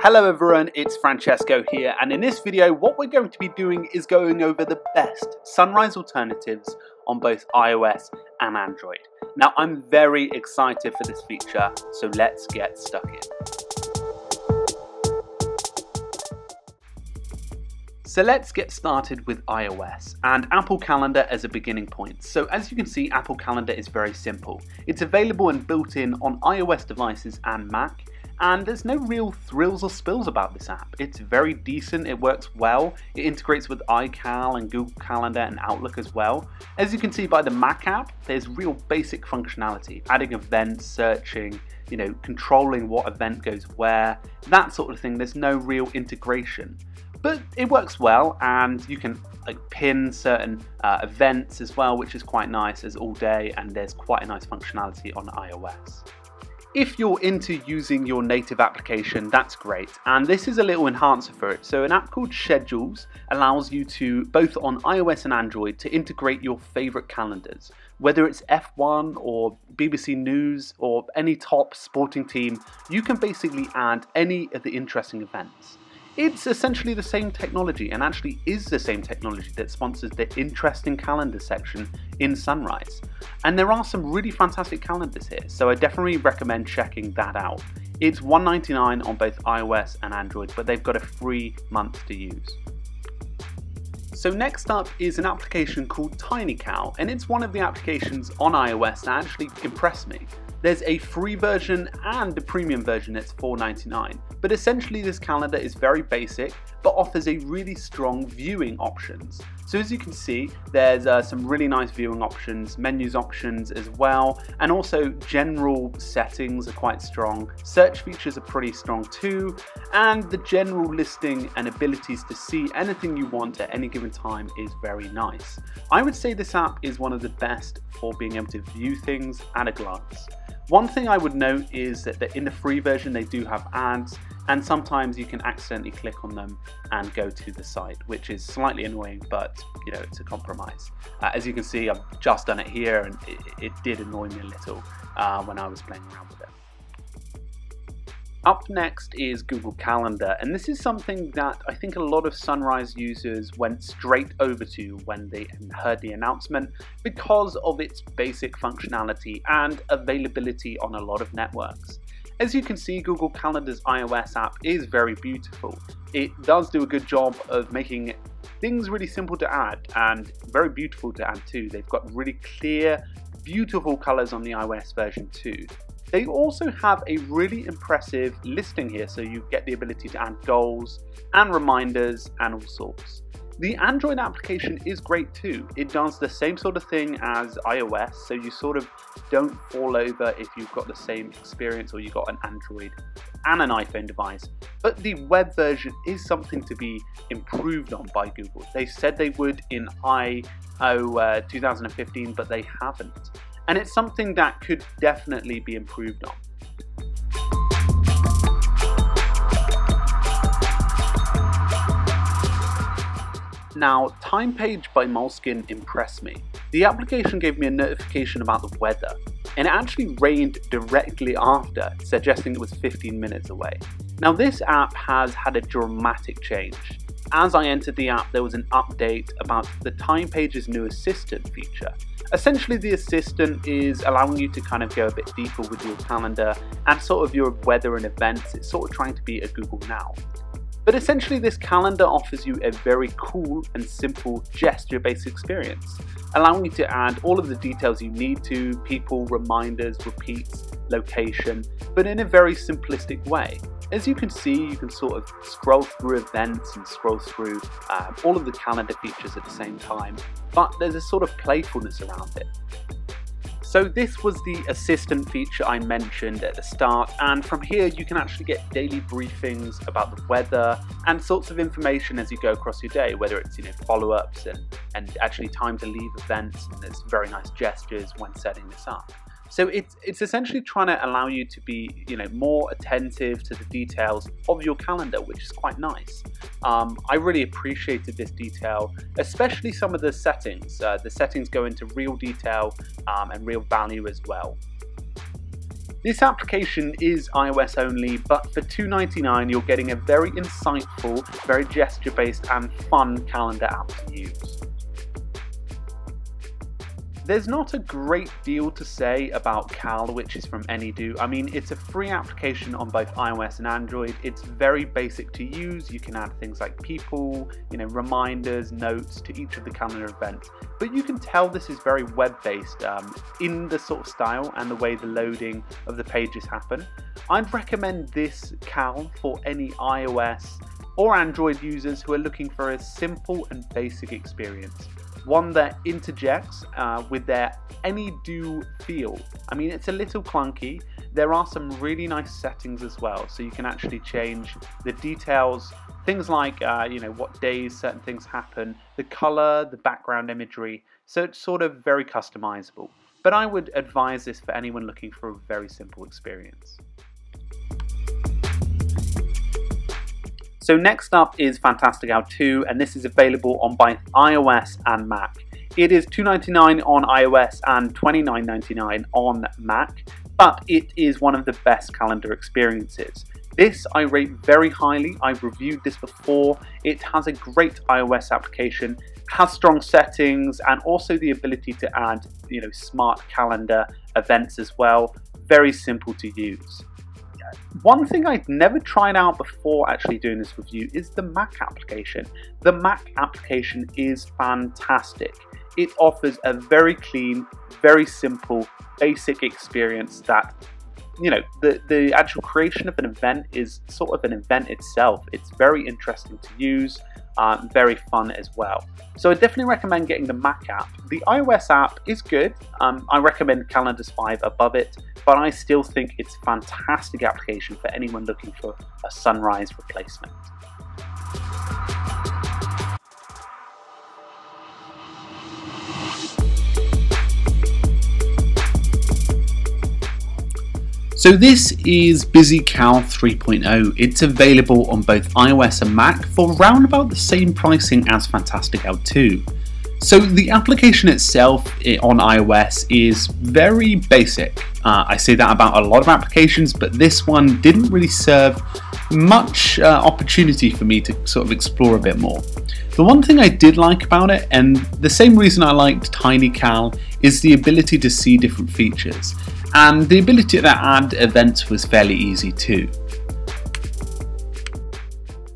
Hello everyone, it's Francesco here, and in this video what we're going to be doing is going over the best Sunrise alternatives on both iOS and Android. Now I'm very excited for this feature, so let's get stuck in. So let's get started with iOS and Apple Calendar as a beginning point. So as you can see, Apple Calendar is very simple. It's available and built in on iOS devices and Mac. And there's no real thrills or spills about this app. It's very decent, it works well, it integrates with iCal and Google Calendar and Outlook as well. As you can see by the Mac app, there's real basic functionality, adding events, searching, controlling what event goes where, that sort of thing. There's no real integration. But it works well, and you can pin certain events as well, which is quite nice. There's all day, and there's quite a nice functionality on iOS. If you're into using your native application, that's great, and this is a little enhancer for it. So an app called Schedjoules allows you to, both on iOS and Android, to integrate your favorite calendars, whether it's F1 or BBC News or any top sporting team. You can basically add any of the interesting events. It's essentially the same technology, and actually is the same technology that sponsors the interesting calendar section in Sunrise. And there are some really fantastic calendars here, so I definitely recommend checking that out. It's $1.99 on both iOS and Android, but they've got a free month to use. So next up is an application called TinyCal, and it's one of the applications on iOS that actually impressed me. There's a free version and a premium version that's $4.99, but essentially this calendar is very basic but offers a really strong viewing options. So as you can see, there's some really nice viewing options, menus options as well, and also general settings are quite strong, search features are pretty strong too, and the general listing and abilities to see anything you want at any given time is very nice. I would say this app is one of the best for being able to view things at a glance. One thing I would note is that in the free version they do have ads, and sometimes you can accidentally click on them and go to the site, which is slightly annoying, but it's a compromise. As you can see, I've just done it here, and it did annoy me a little when I was playing around with it. Up next is Google Calendar, and this is something that I think a lot of Sunrise users went straight over to when they heard the announcement because of its basic functionality and availability on a lot of networks. As you can see, Google Calendar's iOS app is very beautiful. It does do a good job of making things really simple to add, and very beautiful to add too. They've got really clear, beautiful colors on the iOS version too. They also have a really impressive listing here, so you get the ability to add goals and reminders and all sorts. The Android application is great too. It does the same sort of thing as iOS, so you sort of don't fall over if you've got the same experience or you've got an Android and an iPhone device. But the web version is something to be improved on by Google. They said they would in I.o. 2015, but they haven't. And it's something that could definitely be improved on. Now, Time Page by Moleskine impressed me. The application gave me a notification about the weather, and it actually rained directly after, suggesting it was 15 minutes away. Now, this app has had a dramatic change. As I entered the app, there was an update about the Time Page's new assistant feature. Essentially, the assistant is allowing you to kind of go a bit deeper with your calendar and sort of your weather and events. It's sort of trying to be a Google Now. But essentially, this calendar offers you a very cool and simple gesture-based experience, allowing you to add all of the details you need to, people, reminders, repeats, location, but in a very simplistic way. As you can see, you can sort of scroll through events and scroll through all of the calendar features at the same time, but there's a sort of playfulness around it. So this was the assistant feature I mentioned at the start, and from here you can actually get daily briefings about the weather and sorts of information as you go across your day, whether it's follow-ups and actually time to leave events, and there's very nice gestures when setting this up. So it's essentially trying to allow you to be more attentive to the details of your calendar, which is quite nice. I really appreciated this detail, especially some of the settings. The settings go into real detail and real value as well. This application is iOS only, but for $2.99 you're getting a very insightful, very gesture-based and fun calendar app to use. There's not a great deal to say about Cal, which is from Any.do. I mean, it's a free application on both iOS and Android. It's very basic to use. You can add things like people, reminders, notes to each of the calendar events. But you can tell this is very web-based in the sort of style and the way the loading of the pages happen. I'd recommend this Cal for any iOS or Android users who are looking for a simple and basic experience. One that interjects with their Any.do feel. I mean, it's a little clunky. There are some really nice settings as well, so you can actually change the details, things like what days certain things happen, the color, the background imagery. So it's sort of very customizable. But I would advise this for anyone looking for a very simple experience. So next up is Fantastical 2, and this is available on both iOS and Mac. It is $2.99 on iOS and $29.99 on Mac, but it is one of the best calendar experiences. This I rate very highly. I've reviewed this before. It has a great iOS application, has strong settings, and also the ability to add, smart calendar events as well. Very simple to use. One thing I'd never tried out before actually doing this review is the Mac application. The Mac application is fantastic. It offers a very clean, very simple, basic experience that, the actual creation of an event is sort of an event itself. It's very interesting to use, very fun as well. So I definitely recommend getting the Mac app. The iOS app is good. I recommend Calendars 5 above it, but I still think it's a fantastic application for anyone looking for a Sunrise replacement. So this is BusyCal 3.0. It's available on both iOS and Mac for around about the same pricing as Fantastical 2. So the application itself on iOS is very basic. I say that about a lot of applications, but this one didn't really serve much opportunity for me to sort of explore a bit more. The one thing I did like about it, and the same reason I liked TinyCal, is the ability to see different features. And the ability to add events was fairly easy too.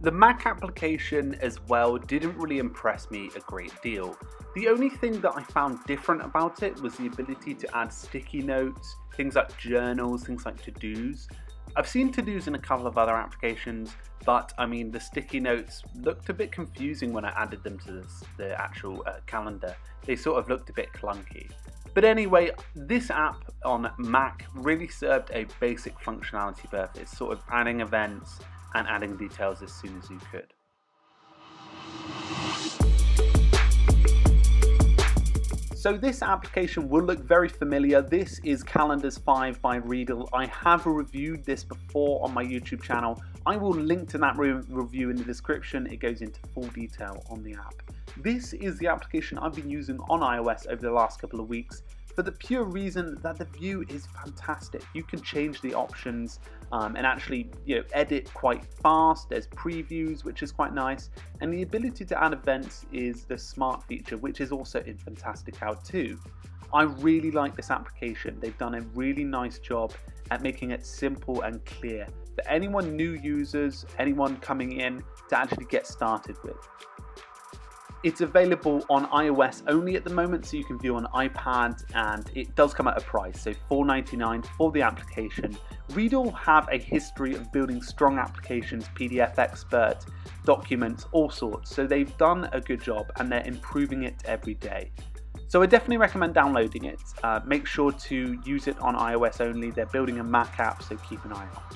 The Mac application as well didn't really impress me a great deal. The only thing that I found different about it was the ability to add sticky notes, things like journals, things like to-dos. I've seen to-dos in a couple of other applications, but I mean the sticky notes looked a bit confusing when I added them to the actual calendar. They sort of looked a bit clunky. But anyway, this app on Mac really served a basic functionality purpose, sort of adding events and adding details as soon as you could. So this application will look very familiar. This is Calendars 5 by Readdle. I have reviewed this before on my YouTube channel. I will link to that review in the description. It goes into full detail on the app. This is the application I've been using on iOS over the last couple of weeks for the pure reason that the view is fantastic. You can change the options and actually edit quite fast. There's previews, which is quite nice. And the ability to add events is the smart feature, which is also in Fantastical 2. I really like this application. They've done a really nice job at making it simple and clear for anyone new users, anyone coming in to actually get started with. It's available on iOS only at the moment, so you can view on iPad, and it does come at a price, so $4.99 for the application. Readdle have a history of building strong applications, PDF Expert, documents, all sorts, so they've done a good job and they're improving it every day. So I definitely recommend downloading it. Make sure to use it on iOS only. They're building a Mac app, so keep an eye out.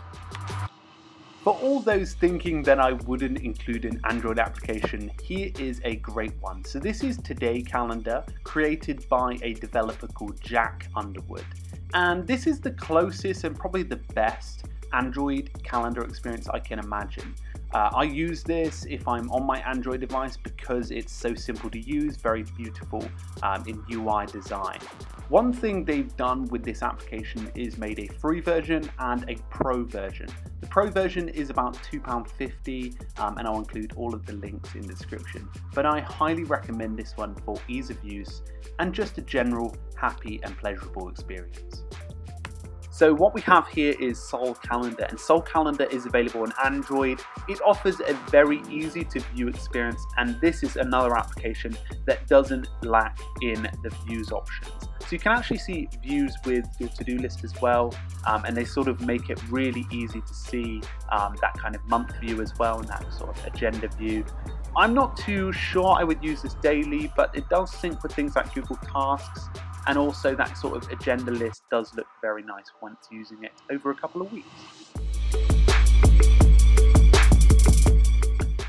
For all those thinking that I wouldn't include an Android application, here is a great one. So this is Today Calendar, created by a developer called Jack Underwood. And this is the closest and probably the best Android calendar experience I can imagine. I use this if I'm on my Android device because it's so simple to use, very beautiful in UI design. One thing they've done with this application is made a free version and a pro version. The pro version is about £2.50 and I'll include all of the links in the description. But I highly recommend this one for ease of use and just a general happy and pleasurable experience. So what we have here is Soul Calendar, and Soul Calendar is available on Android. It offers a very easy to view experience, and this is another application that doesn't lack in the views options. So you can actually see views with your to-do list as well, and they sort of make it really easy to see that kind of month view as well, and that sort of agenda view. I'm not too sure I would use this daily, but it does sync with things like Google Tasks, and also that sort of agenda list does look very nice once using it over a couple of weeks.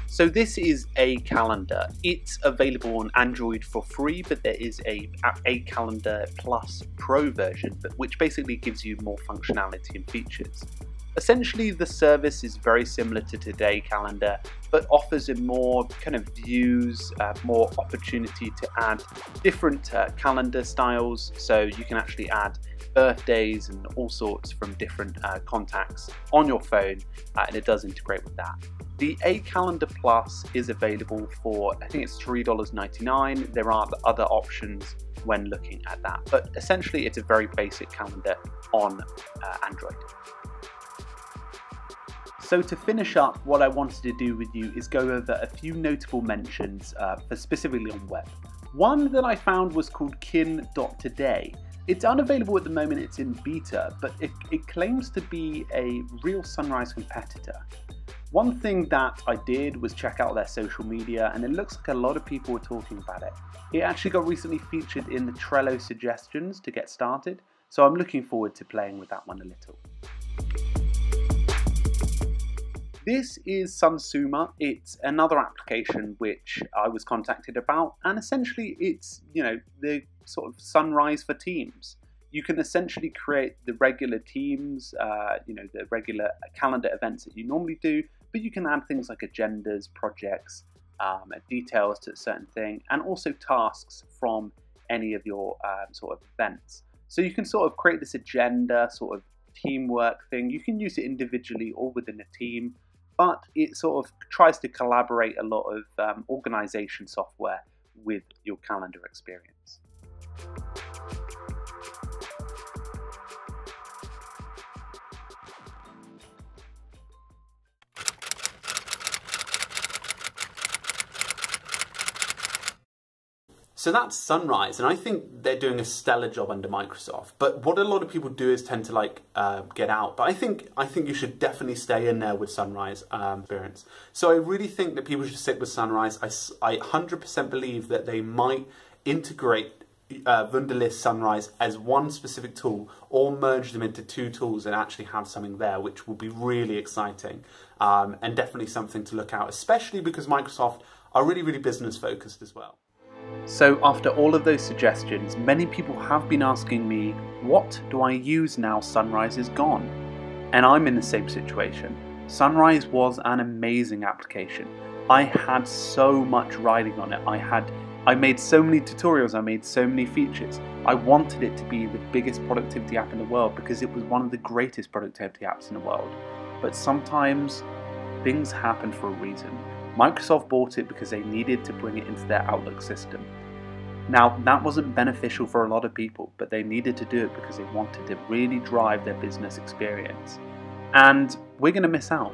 So this is A Calendar. It's available on Android for free, but there is a Calendar Plus Pro version, which basically gives you more functionality and features. Essentially, the service is very similar to Today Calendar, but offers a more kind of views, more opportunity to add different calendar styles. So you can actually add birthdays and all sorts from different contacts on your phone, and it does integrate with that. The A Calendar Plus is available for, I think it's $3.99. There are other options when looking at that, but essentially it's a very basic calendar on Android. So to finish up, what I wanted to do with you is go over a few notable mentions for specifically on web. One that I found was called Kin.today. It's unavailable at the moment, it's in beta, but it claims to be a real Sunrise competitor. One thing that I did was check out their social media, and it looks like a lot of people were talking about it. It actually got recently featured in the Trello suggestions to get started, so I'm looking forward to playing with that one a little. This is SunSuma. It's another application which I was contacted about, and essentially it's, you know, the sort of Sunrise for teams. You can essentially create the regular teams, you know, the regular calendar events that you normally do, but you can add things like agendas, projects, details to a certain thing, and also tasks from any of your sort of events. So you can sort of create this agenda, sort of teamwork thing. You can use it individually or within a team, but it sort of tries to collaborate a lot of organization software with your calendar experience. So that's Sunrise, and I think they're doing a stellar job under Microsoft. But what a lot of people do is tend to like get out. But I think you should definitely stay in there with Sunrise experience. So I really think that people should stick with Sunrise. I 100% believe that they might integrate Wunderlist Sunrise as one specific tool, or merge them into two tools and actually have something there, which will be really exciting and definitely something to look out, especially because Microsoft are really, really business focused as well. So after all of those suggestions, many people have been asking me, what do I use now Sunrise is gone? And I'm in the same situation. Sunrise was an amazing application. I had so much riding on it. I made so many tutorials, I made so many features. I wanted it to be the biggest productivity app in the world because it was one of the greatest productivity apps in the world. But sometimes things happen for a reason. Microsoft bought it because they needed to bring it into their Outlook system. Now, that wasn't beneficial for a lot of people, but they needed to do it because they wanted to really drive their business experience. And we're going to miss out.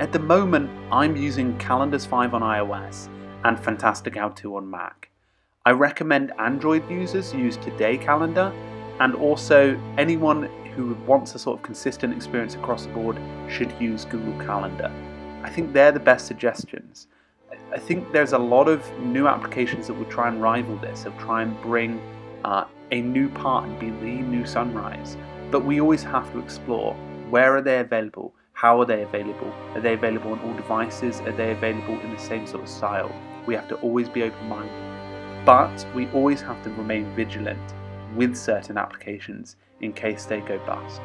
At the moment, I'm using Calendars 5 on iOS and Fantastical 2 on Mac. I recommend Android users use Today Calendar, and also anyone who wants a sort of consistent experience across the board should use Google Calendar. I think they're the best suggestions. I think there's a lot of new applications that will try and rival this, that will try and bring a new part and be the new Sunrise. But we always have to explore, where are they available? How are they available? Are they available on all devices? Are they available in the same sort of style? We have to always be open-minded. But we always have to remain vigilant with certain applications in case they go bust.